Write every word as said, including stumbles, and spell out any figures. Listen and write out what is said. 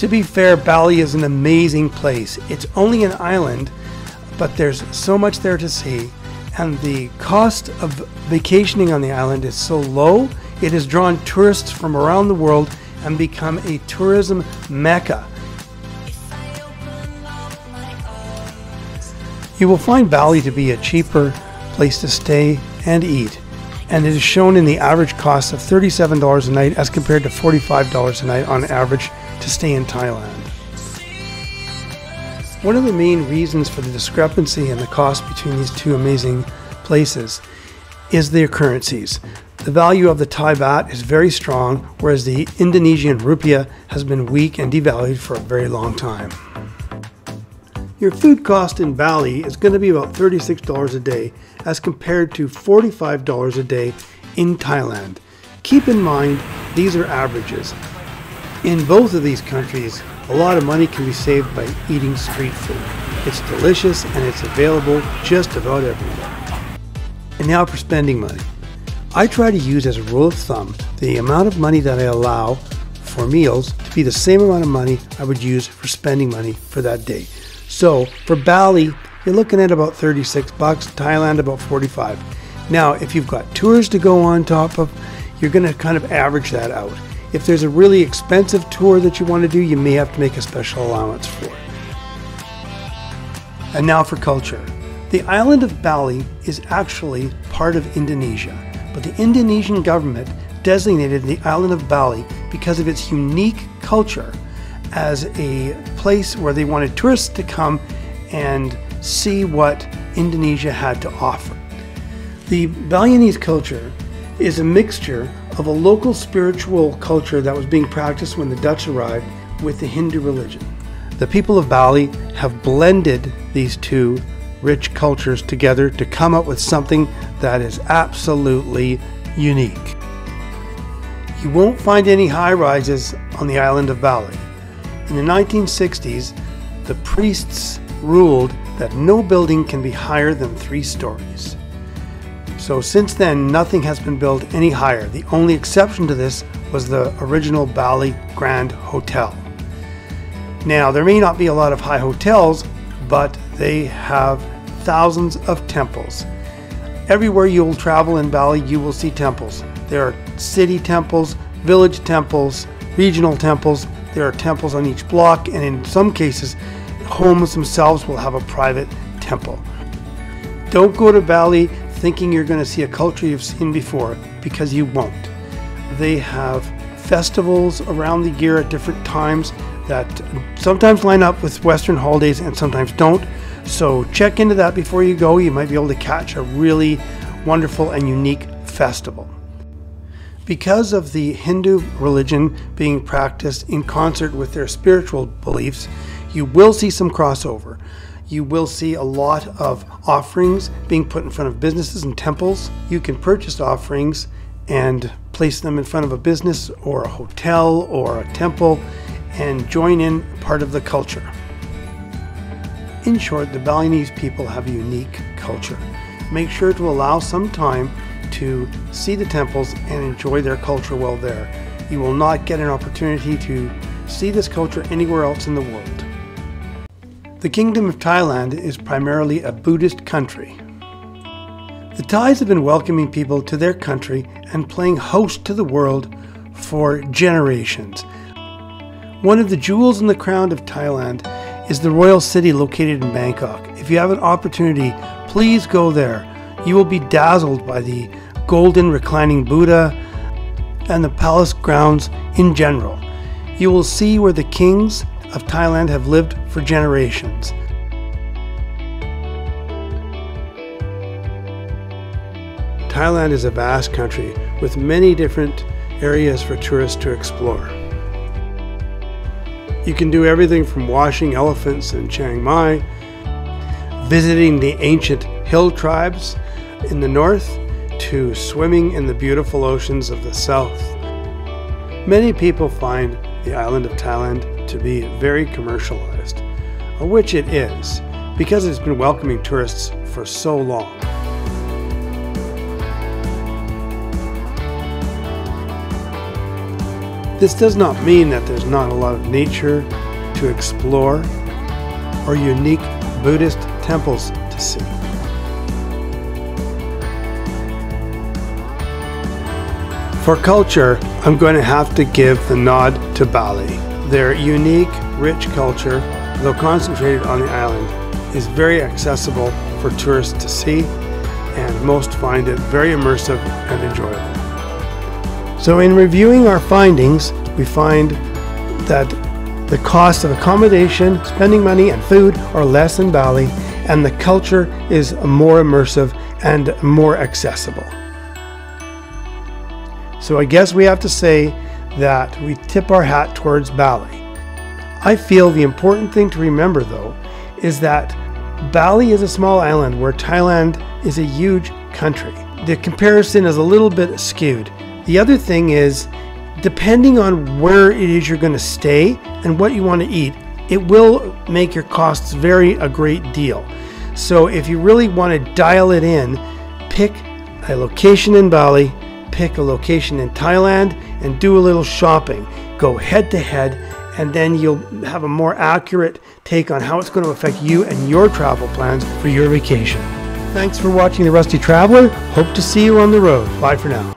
To be fair, Bali is an amazing place. It's only an island, but there's so much there to see, and the cost of vacationing on the island is so low, it has drawn tourists from around the world and become a tourism mecca. You will find Bali to be a cheaper place to stay and eat, and it is shown in the average cost of thirty-seven dollars a night as compared to forty-five dollars a night on average to stay in Thailand. One of the main reasons for the discrepancy in the cost between these two amazing places is their currencies. The value of the Thai baht is very strong, whereas the Indonesian rupiah has been weak and devalued for a very long time. Your food cost in Bali is going to be about thirty-six dollars a day as compared to forty-five dollars a day in Thailand. Keep in mind, these are averages. In both of these countries, a lot of money can be saved by eating street food. It's delicious and it's available just about everywhere. And now for spending money. I try to use as a rule of thumb the amount of money that I allow for meals to be the same amount of money I would use for spending money for that day. So for Bali, you're looking at about thirty-six bucks, Thailand about forty-five. Now, if you've got tours to go on top of, you're gonna kind of average that out. If there's a really expensive tour that you wanna do, you may have to make a special allowance for it. And now for culture. The island of Bali is actually part of Indonesia, but the Indonesian government designated the island of Bali because of its unique culture as a place where they wanted tourists to come and see what Indonesia had to offer. The Balinese culture is a mixture of a local spiritual culture that was being practiced when the Dutch arrived with the Hindu religion. The people of Bali have blended these two rich cultures together to come up with something that is absolutely unique. You won't find any high-rises on the island of Bali. In the nineteen sixties, the priests ruled that no building can be higher than three stories. So since then, nothing has been built any higher. The only exception to this was the original Bali Grand Hotel. Now, there may not be a lot of high hotels, but they have thousands of temples. Everywhere you'll travel in Bali, you will see temples. There are city temples, village temples, regional temples. There are temples on each block, and in some cases, homes themselves will have a private temple. Don't go to Bali thinking you're going to see a culture you've seen before, because you won't. They have festivals around the year at different times that sometimes line up with Western holidays and sometimes don't. So check into that before you go. You might be able to catch a really wonderful and unique festival. Because of the Hindu religion being practiced in concert with their spiritual beliefs, you will see some crossover. You will see a lot of offerings being put in front of businesses and temples. You can purchase offerings and place them in front of a business or a hotel or a temple and join in part of the culture. In short, the Balinese people have a unique culture. Make sure to allow some time to see the temples and enjoy their culture while there. You will not get an opportunity to see this culture anywhere else in the world. The Kingdom of Thailand is primarily a Buddhist country. The Thais have been welcoming people to their country and playing host to the world for generations. One of the jewels in the crown of Thailand is the royal city located in Bangkok. If you have an opportunity, please go there. You will be dazzled by the golden reclining Buddha and the palace grounds in general. You will see where the kings of Thailand have lived for generations. Thailand is a vast country with many different areas for tourists to explore. You can do everything from washing elephants in Chiang Mai, visiting the ancient hill tribes in the north, to swimming in the beautiful oceans of the south. Many people find the island of Thailand to be very commercialized, which it is, because it's been welcoming tourists for so long. This does not mean that there's not a lot of nature to explore or unique Buddhist temples to see. For culture, I'm going to have to give the nod to Bali. Their unique, rich culture, though concentrated on the island, is very accessible for tourists to see, and most find it very immersive and enjoyable. So in reviewing our findings, we find that the cost of accommodation, spending money, and food are less in Bali, and the culture is more immersive and more accessible. So I guess we have to say that we tip our hat towards Bali. I feel the important thing to remember, though, is that Bali is a small island where Thailand is a huge country. The comparison is a little bit skewed. The other thing is, depending on where it is you're going to stay and what you want to eat, it will make your costs vary a great deal. So if you really want to dial it in, pick a location in Bali, pick a location in Thailand, and do a little shopping. Go head to head, and then you'll have a more accurate take on how it's going to affect you and your travel plans for your vacation. Thanks for watching The Rusty Traveller. Hope to see you on the road. Bye for now.